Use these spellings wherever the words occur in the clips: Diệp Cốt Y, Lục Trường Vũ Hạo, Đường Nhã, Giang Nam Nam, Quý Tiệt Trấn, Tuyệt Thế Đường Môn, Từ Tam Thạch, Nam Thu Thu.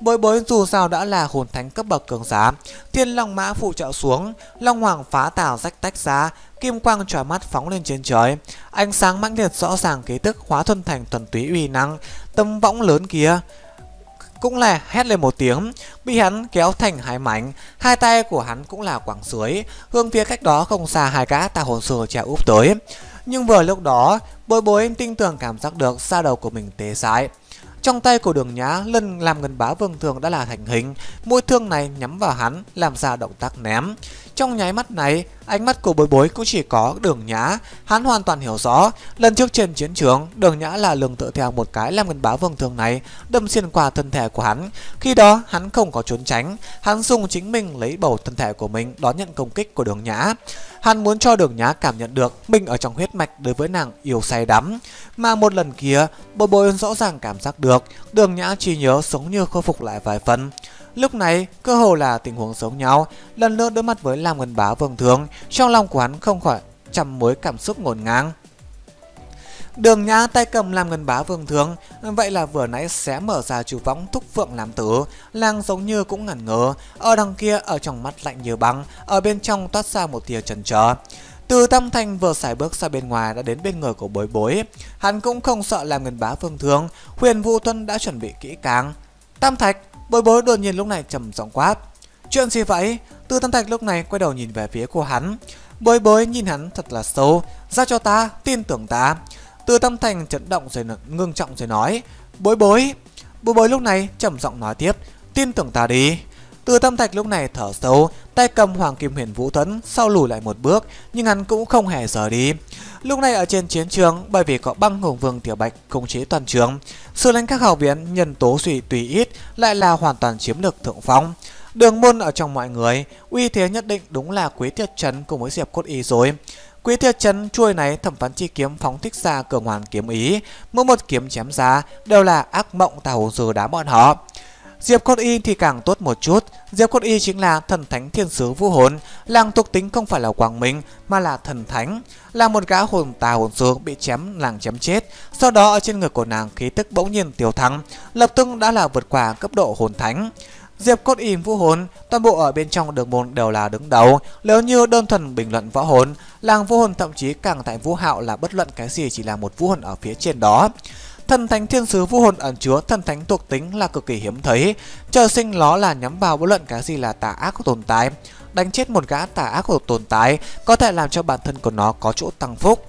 Với bốn dù sao đã là hồn thánh cấp bậc cường giá, Thiên Long Mã phụ trợ xuống, Long Hoàng phá tảo rách tách giá, kim quang chói mắt phóng lên trên trời, ánh sáng mãnh liệt rõ ràng ký tức hóa thuần thành thuần túy uy năng. Tấm võng lớn kia cũng là hét lên một tiếng, bị hắn kéo thành hai mảnh. Hai tay của hắn cũng là quẳng dưới, hướng phía cách đó không xa hai gã tà hồn sư chèo úp tới. Nhưng vừa lúc đó, Bối Bối tinh tường cảm giác được da đầu của mình tê dại. Trong tay của Đường Nhá lần làm ngân bá vương thường đã là thành hình, mũi thương này nhắm vào hắn làm ra động tác ném. Trong nháy mắt này, ánh mắt của Bối Bối cũng chỉ có Đường Nhã. Hắn hoàn toàn hiểu rõ, lần trước trên chiến trường, Đường Nhã là lường tựa theo một cái làm ngân bá vương thường này đâm xuyên qua thân thể của hắn. Khi đó hắn không có trốn tránh, hắn dùng chính mình lấy bầu thân thể của mình đón nhận công kích của Đường Nhã. Hắn muốn cho Đường Nhã cảm nhận được mình ở trong huyết mạch đối với nàng yêu say đắm. Mà một lần kia, Bối Bối rõ ràng cảm giác được Đường Nhã chỉ nhớ giống như khôi phục lại vài phần. Lúc này, cơ hồ là tình huống giống nhau, lần nữa đối mặt với Lam Ngân Bá Vương Thường, trong lòng của hắn không khỏi trăm mối cảm xúc ngổn ngang. Đường Nhã tay cầm Lam Ngân Bá Vương Thường, vậy là vừa nãy xé mở ra chủ võng thúc phượng làm tử, làng giống như cũng ngẩn ngơ, ở đằng kia ở trong mắt lạnh như băng, ở bên trong toát ra một tia chần chờ. Từ Tam Thanh vừa sải bước ra bên ngoài đã đến bên người của Bối Bối, hắn cũng không sợ Lam Ngân Bá Vương Thường, Huyền Vũ Tuân đã chuẩn bị kỹ càng. Tam Thạch, Bối Bối đột nhiên lúc này trầm giọng quát. Chuyện gì vậy? Tư Tam Thạch lúc này quay đầu nhìn về phía của hắn. Bối Bối nhìn hắn thật là sâu. Giao cho ta, tin tưởng ta. Tư Tam Thành chấn động rồi ngưng trọng rồi nói. Bối Bối. Bối Bối lúc này trầm giọng nói tiếp. Tin tưởng ta đi. Tư Tam Thạch lúc này thở sâu, tay cầm Hoàng Kim Huyền Vũ Tuấn sau lùi lại một bước, nhưng hắn cũng không hề rời đi. Lúc này ở trên chiến trường, bởi vì có Băng Hùng Vương Tiểu Bạch khống chế toàn trường, sự lãnh các học viện nhân tố suy tùy ít lại là hoàn toàn chiếm được thượng phong. Đường môn ở trong mọi người, uy thế nhất định đúng là Quý Tiệt Trấn cùng với Diệp Cốt Y rồi. Quý Tiệt Trấn chuôi này thẩm phán chi kiếm phóng thích ra cường hoàn kiếm ý, mỗi một kiếm chém ra đều là ác mộng tà hồn sư đám bọn họ. Diệp Cốt Y thì càng tốt một chút, Diệp Cốt Y chính là thần thánh thiên sứ vũ hồn, làng thuộc tính không phải là quang minh mà là thần thánh, là một gã hồn tà hồn sư bị chém làng chém chết, sau đó ở trên người của nàng khí tức bỗng nhiên tiêu thăng, lập tức đã là vượt qua cấp độ hồn thánh. Diệp Cốt Y vũ hồn, toàn bộ ở bên trong đường môn đều là đứng đầu, nếu như đơn thuần bình luận võ hồn, làng vũ hồn thậm chí càng tại vũ hạo là bất luận cái gì chỉ là một vũ hồn ở phía trên đó. Thần thánh thiên sứ vũ hồn ẩn chứa thần thánh thuộc tính là cực kỳ hiếm thấy, trời sinh nó là nhắm vào bất luận cái gì là tà ác của tồn tại, đánh chết một gã tà ác của tồn tại có thể làm cho bản thân của nó có chỗ tăng phúc.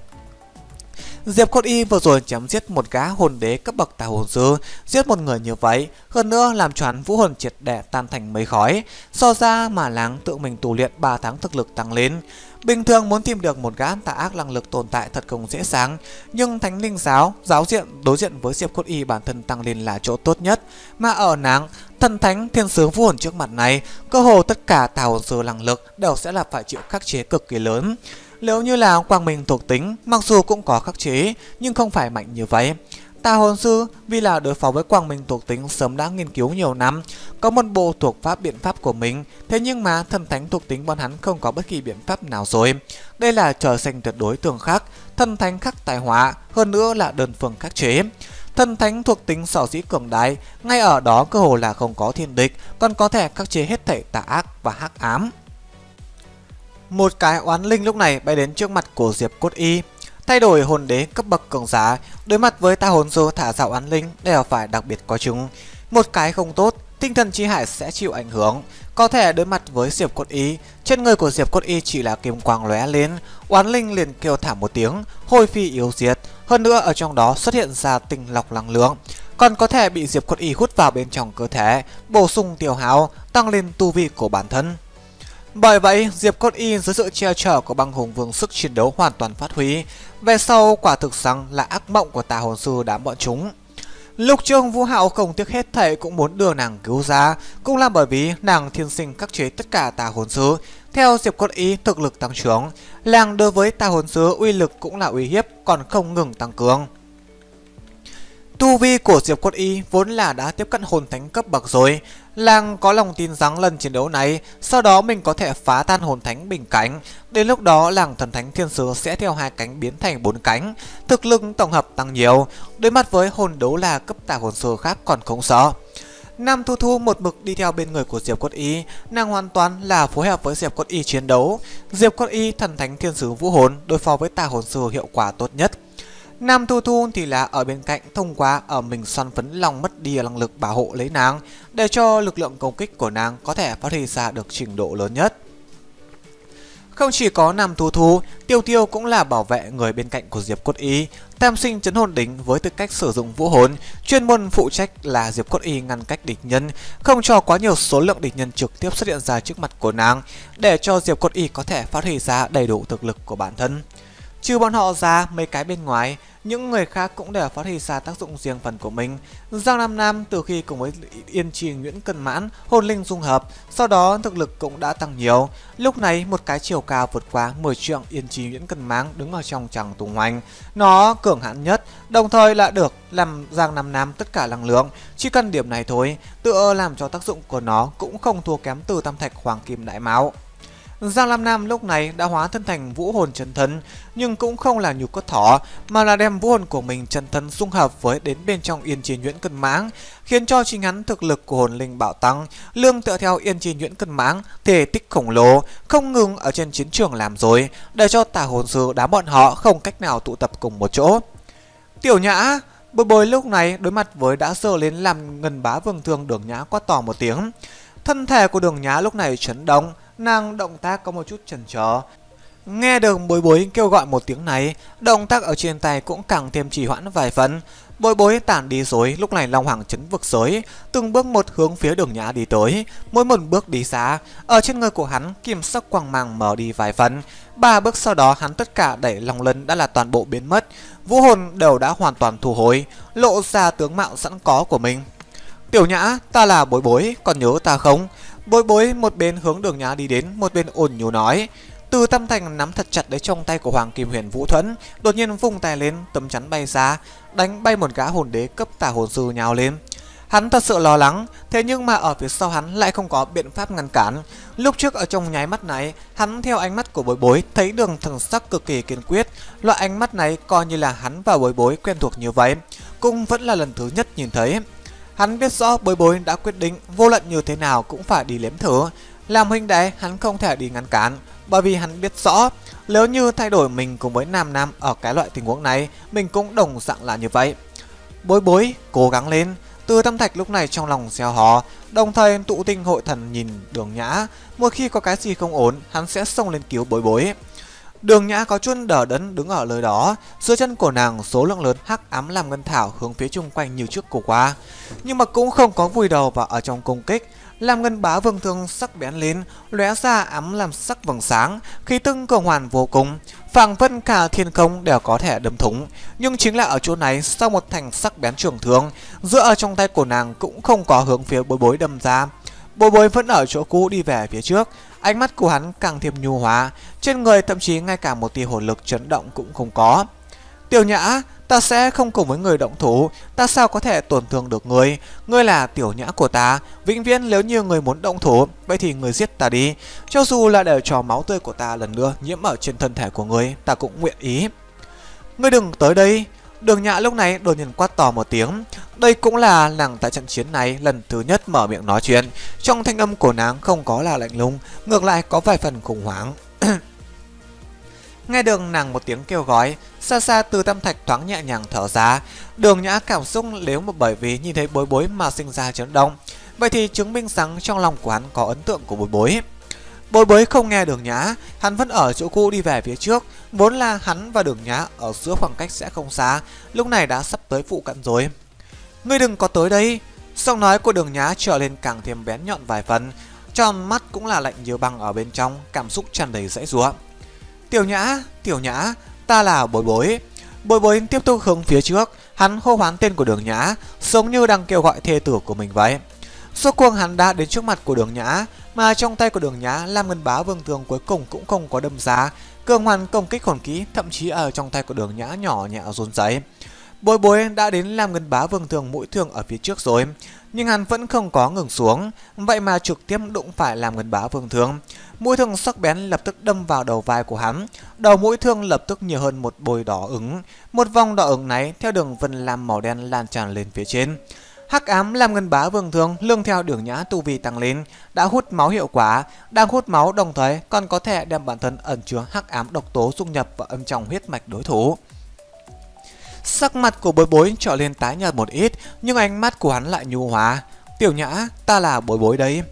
Diệp Cốt Y vừa rồi chém giết một gã hồn đế cấp bậc tà hồn sư, giết một người như vậy, hơn nữa làm cho hắn vũ hồn triệt để tan thành mây khói, so ra mà làng tự mình tu luyện 3 tháng thực lực tăng lên. Bình thường muốn tìm được một gã tà ác năng lực tồn tại thật không dễ dàng, nhưng Thánh Linh Giáo, giáo diện đối diện với Diệp Cốt Y bản thân tăng lên là chỗ tốt nhất, mà ở nàng, thần thánh thiên sứ vũ hồn trước mặt này, cơ hồ tất cả tà hồn sư năng lực đều sẽ là phải chịu khắc chế cực kỳ lớn. Nếu như là quang minh thuộc tính, mặc dù cũng có khắc chế, nhưng không phải mạnh như vậy. Tà hồn sư vì là đối phó với quang minh thuộc tính sớm đã nghiên cứu nhiều năm, có một bộ thuộc pháp biện pháp của mình, thế nhưng mà thần thánh thuộc tính bọn hắn không có bất kỳ biện pháp nào rồi. Đây là trời sinh tuyệt đối tường khắc, thần thánh khắc tài hóa, hơn nữa là đơn phương khắc chế. Thần thánh thuộc tính sở dĩ cường đại, ngay ở đó cơ hồ là không có thiên địch, còn có thể khắc chế hết thảy tà ác và hắc ám. Một cái oán linh lúc này bay đến trước mặt của Diệp Cốt Y. Thay đổi hồn đế cấp bậc cường giả, đối mặt với tà hồn sư thả ra oán linh đều phải đặc biệt coi chừng. Một cái không tốt, tinh thần chi hải sẽ chịu ảnh hưởng. Có thể đối mặt với Diệp Cốt Y, trên người của Diệp Cốt Y chỉ là kim quang lóe lên, oán linh liền kêu thảm một tiếng, hôi phi yếu diệt, hơn nữa ở trong đó xuất hiện ra tinh lọc năng lượng, còn có thể bị Diệp Cốt Y hút vào bên trong cơ thể, bổ sung tiêu hao, tăng lên tu vi của bản thân. Bởi vậy, Diệp Cốt Y dưới sự che chở của Băng Hùng Vương sức chiến đấu hoàn toàn phát huy, về sau quả thực rằng là ác mộng của tà hồn sư đám bọn chúng. Lục Trường Vũ Hạo không tiếc hết thảy cũng muốn đưa nàng cứu ra, cũng là bởi vì nàng thiên sinh khắc chế tất cả tà hồn sư. Theo Diệp Cốt Y thực lực tăng trưởng, nàng đối với tà hồn sư uy lực cũng là uy hiếp còn không ngừng tăng cường. Tu vi của Diệp Cốt Y vốn là đã tiếp cận hồn thánh cấp bậc rồi, làng có lòng tin rằng lần chiến đấu này, sau đó mình có thể phá tan hồn thánh bình cảnh, đến lúc đó làng thần thánh thiên sứ sẽ theo 2 cánh biến thành 4 cánh, thực lực tổng hợp tăng nhiều, đối mặt với hồn đấu là cấp tà hồn sư khác còn không sợ. Nam Thu Thu một mực đi theo bên người của Diệp Cốt Y, nàng hoàn toàn là phối hợp với Diệp Cốt Y chiến đấu. Diệp Cốt Y thần thánh thiên sứ vũ hồn đối phó với tà hồn sư hiệu quả tốt nhất. Nam Thu Thu thì là ở bên cạnh thông qua ở mình xoăn phấn lòng mất đi năng lực bảo hộ lấy nàng, để cho lực lượng công kích của nàng có thể phát huy ra được trình độ lớn nhất. Không chỉ có Nam Thu Thu, Tiêu Tiêu cũng là bảo vệ người bên cạnh của Diệp Cốt Y, tam sinh chấn hồn đỉnh với tư cách sử dụng vũ hồn, chuyên môn phụ trách là Diệp Cốt Y ngăn cách địch nhân, không cho quá nhiều số lượng địch nhân trực tiếp xuất hiện ra trước mặt của nàng, để cho Diệp Cốt Y có thể phát huy ra đầy đủ thực lực của bản thân. Trừ bọn họ ra, mấy cái bên ngoài, những người khác cũng đều phát huy ra tác dụng riêng phần của mình. Giang Nam Nam từ khi cùng với Yên Trì Nguyễn Cân Mãn, hồn linh dung hợp, sau đó thực lực cũng đã tăng nhiều. Lúc này một cái chiều cao vượt quá 10 trượng Yên Trì Nguyễn Cân Mãn đứng ở trong tràng tung hoành. Nó cường hãn nhất, đồng thời là được làm Giang Nam Nam tất cả năng lượng. Chỉ cần điểm này thôi, tựa làm cho tác dụng của nó cũng không thua kém từ tam thạch hoàng kim đại mão. Giang Nam Nam lúc này đã hóa thân thành vũ hồn chân thân, nhưng cũng không là nhục cốt thỏ, mà là đem vũ hồn của mình chân thân dung hợp với đến bên trong Yên Trì Nhuyễn Cân Mãng, khiến cho chính hắn thực lực của hồn linh bạo tăng, lương tựa theo Yên Trì Nhuyễn Cân Mãng, thể tích khổng lồ, không ngừng ở trên chiến trường làm rồi, để cho tà hồn sư đám bọn họ không cách nào tụ tập cùng một chỗ. Tiểu Nhã, Bồi Bồi lúc này đối mặt với đã sơ lên làm Ngân Bá Vương Thương Đường Nhã quát to một tiếng. Thân thể của Đường Nhã lúc này chấn động, nàng động tác có một chút chần chừ. Nghe được Bối Bối kêu gọi một tiếng này, động tác ở trên tay cũng càng thêm trì hoãn vài phần. Bối Bối tản đi rồi, lúc này Long Hoàng chấn vực giới từng bước một hướng phía Đường Nhã đi tới. Mỗi một bước đi xa, ở trên người của hắn kim sắc quang mang mở đi vài phần. Ba bước sau đó hắn tất cả đẩy lòng lân đã là toàn bộ biến mất, vũ hồn đều đã hoàn toàn thu hồi, lộ ra tướng mạo sẵn có của mình. Tiểu Nhã, ta là Bối Bối, còn nhớ ta không? Bối Bối một bên hướng Đường Nhã đi đến, một bên ồn nhú nói. Từ Tâm Thành nắm thật chặt lấy trong tay của Hoàng Kim Huyền Vũ Thuẫn, đột nhiên vung tay lên, tấm chắn bay ra, đánh bay một gã hồn đế cấp tà hồn sư nhào lên. Hắn thật sự lo lắng, thế nhưng mà ở phía sau hắn lại không có biện pháp ngăn cản. Lúc trước ở trong nháy mắt này, hắn theo ánh mắt của Bối Bối thấy đường thần sắc cực kỳ kiên quyết. Loại ánh mắt này coi như là hắn và Bối Bối quen thuộc như vậy, cũng vẫn là lần thứ nhất nhìn thấy. Hắn biết rõ Bối Bối đã quyết định vô luận như thế nào cũng phải đi liếm thử. Làm huynh đệ hắn không thể đi ngăn cản, bởi vì hắn biết rõ nếu như thay đổi mình cùng với Nam Nam ở cái loại tình huống này, mình cũng đồng dạng là như vậy. Bối Bối cố gắng lên, Từ Tâm Thạch lúc này trong lòng gieo hò, đồng thời tụ tinh hội thần nhìn Đường Nhã, một khi có cái gì không ổn hắn sẽ xông lên cứu Bối Bối. Đường Nhã có chút đờ đẫn đứng ở nơi đó, dưới chân của nàng số lượng lớn hắc ám làm ngân thảo hướng phía chung quanh như trước cổ qua, nhưng mà cũng không có vùi đầu vào ở trong công kích. Làm Ngân Bá Vương Thương sắc bén lên, lóe ra ám làm sắc vầng sáng, khí tưng cường hoàn vô cùng, phảng phất cả thiên không đều có thể đâm thủng. Nhưng chính là ở chỗ này, sau một thành sắc bén trường thương, giữa ở trong tay của nàng cũng không có hướng phía Bối Bối đâm ra. Bối Bối vẫn ở chỗ cũ đi về phía trước, ánh mắt của hắn càng thêm nhu hóa, trên người thậm chí ngay cả một tia hồn lực chấn động cũng không có. Tiểu Nhã, ta sẽ không cùng với người động thủ, ta sao có thể tổn thương được người, ngươi là Tiểu Nhã của ta, vĩnh viễn nếu như người muốn động thủ, vậy thì người giết ta đi, cho dù là để cho máu tươi của ta lần nữa nhiễm ở trên thân thể của người, ta cũng nguyện ý. Ngươi đừng tới đây. Đường Nhã lúc này đột nhiên quát to một tiếng. Đây cũng là nàng tại trận chiến này lần thứ nhất mở miệng nói chuyện. Trong thanh âm của nàng không có là lạnh lùng, ngược lại có vài phần khủng hoảng. Nghe đường nàng một tiếng kêu gói, xa xa Từ Tâm Thạch thoáng nhẹ nhàng thở ra. Đường Nhã cảm xúc nếu mà bởi vì nhìn thấy Bối Bối mà sinh ra chấn động, vậy thì chứng minh rằng trong lòng của hắn có ấn tượng của Bối Bối. Bối Bối không nghe Đường Nhã, hắn vẫn ở chỗ cũ đi về phía trước. Vốn là hắn và Đường Nhã ở giữa khoảng cách sẽ không xa, lúc này đã sắp tới phụ cận rồi. Ngươi đừng có tới đây. Giọng nói của Đường Nhã trở lên càng thêm bén nhọn vài phần, trong mắt cũng là lạnh như băng ở bên trong, cảm xúc tràn đầy dãy giụa. Tiểu Nhã, Tiểu Nhã, ta là Bối Bối. Bối Bối tiếp tục hướng phía trước, hắn hô hoán tên của Đường Nhã, giống như đang kêu gọi thê tử của mình vậy. Suốt cuồng hắn đã đến trước mặt của Đường Nhã, mà trong tay của Đường Nhã Lam Ngân Bá Vương Thương cuối cùng cũng không có đâm ra. Cường hoàn công kích hồn kỹ thậm chí ở trong tay của Đường Nhã nhỏ nhẹ run rẩy. Bối Bối đã đến Lam Ngân Bá Vương Thương mũi thương ở phía trước rồi, nhưng hắn vẫn không có ngừng xuống, vậy mà trực tiếp đụng phải Lam Ngân Bá Vương Thương. Mũi thương sắc bén lập tức đâm vào đầu vai của hắn, đầu mũi thương lập tức nhiều hơn một bồi đỏ ửng, một vòng đỏ ửng này theo đường vân lam màu đen lan tràn lên phía trên. Hắc ám làm ngân bá vương thương lương theo Đường Nhã tu vi tăng lên, đã hút máu hiệu quả, đang hút máu đồng thời còn có thể đem bản thân ẩn chứa hắc ám độc tố dung nhập vào âm trong huyết mạch đối thủ. Sắc mặt của Bối Bối trở lên tái nhợt một ít, nhưng ánh mắt của hắn lại nhu hòa. Tiểu Nhã, ta là Bối Bối đấy.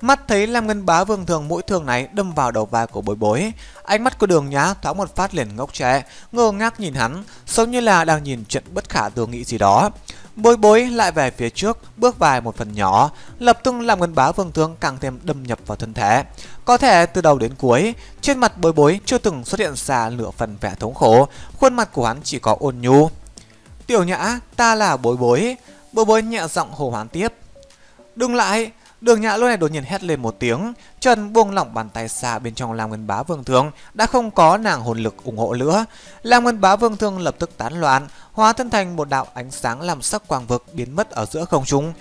Mắt thấy Lam Ngân Bá Vương Thường mũi thương này đâm vào đầu vai của Bối Bối, ánh mắt của Đường Nhã thoáng một phát liền ngốc trệ, ngơ ngác nhìn hắn, giống như là đang nhìn chuyện bất khả tư nghị gì đó. Bối Bối lại về phía trước, bước vài một phần nhỏ, lập tức Lam Ngân Bá Vương Thường càng thêm đâm nhập vào thân thể. Có thể từ đầu đến cuối, trên mặt Bối Bối chưa từng xuất hiện ra nửa phần vẻ thống khổ, khuôn mặt của hắn chỉ có ôn nhu. Tiểu Nhã, ta là Bối Bối. Bối Bối nhẹ giọng hô hoán tiếp. Đừng lại! Đường Nhã lúc này đột nhiên hét lên một tiếng, chân buông lỏng bàn tay xa bên trong Lam Ngân Bá Vương Thương, đã không có nàng hồn lực ủng hộ nữa. Lam Ngân Bá Vương Thương lập tức tán loạn, hóa thân thành một đạo ánh sáng làm sắc quang vực biến mất ở giữa không trung.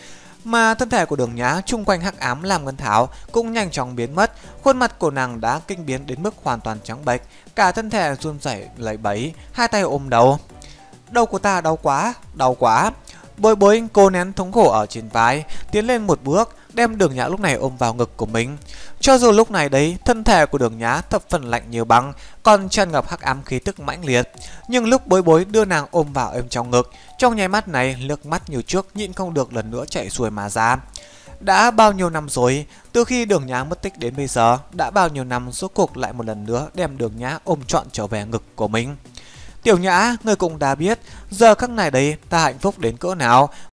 Mà thân thể của Đường Nhã chung quanh hắc ám Lam Ngân Thảo cũng nhanh chóng biến mất, khuôn mặt của nàng đã kinh biến đến mức hoàn toàn trắng bệch, cả thân thể run rẩy lẩy bẩy, hai tay ôm đầu. Đầu của ta đau quá, đau quá. Bối Bối cô nén thống khổ ở trên vai, tiến lên một bước, đem Đường Nhã lúc này ôm vào ngực của mình. Cho dù lúc này đấy, thân thể của Đường Nhã thập phần lạnh như băng, còn tràn ngập hắc ám khí tức mãnh liệt, nhưng lúc Bối Bối đưa nàng ôm vào ôm trong ngực, trong nháy mắt này, nước mắt nhiều trước nhịn không được lần nữa chảy xuôi mà ra. Đã bao nhiêu năm rồi, từ khi Đường Nhã mất tích đến bây giờ, đã bao nhiêu năm rốt cuộc lại một lần nữa đem Đường Nhã ôm trọn trở về ngực của mình. Tiểu Nhã, ngươi cũng đã biết, giờ khắc này đây ta hạnh phúc đến cỡ nào,